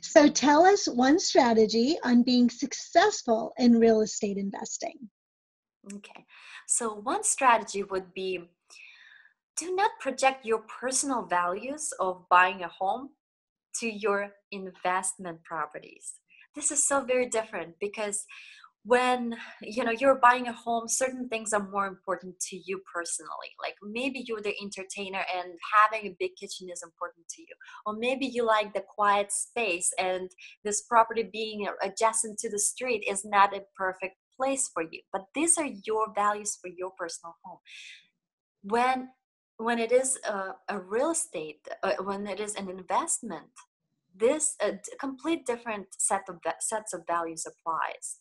So tell us one strategy on being successful in real estate investing. Okay, so one strategy would be do not project your personal values of buying a home to your investment properties. This is so very different because when you're buying a home, certain things are more important to you personally. Like maybe you're the entertainer and having a big kitchen is important to you. Or maybe you like the quiet space and this property being adjacent to the street is not a perfect place for you. But these are your values for your personal home. When it is a real estate, when it is an investment, this complete different sets of values applies.